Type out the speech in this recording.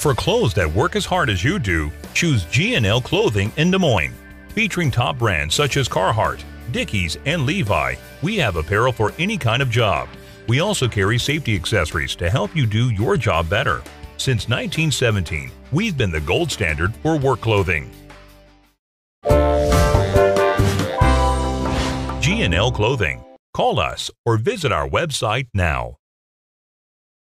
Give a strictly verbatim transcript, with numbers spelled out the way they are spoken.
For clothes that work as hard as you do, choose G and L Clothing in Des Moines. Featuring top brands such as Carhartt, Dickies, and Levi, we have apparel for any kind of job. We also carry safety accessories to help you do your job better. Since nineteen seventeen, we've been the gold standard for work clothing. G and L Clothing. Call us or visit our website now.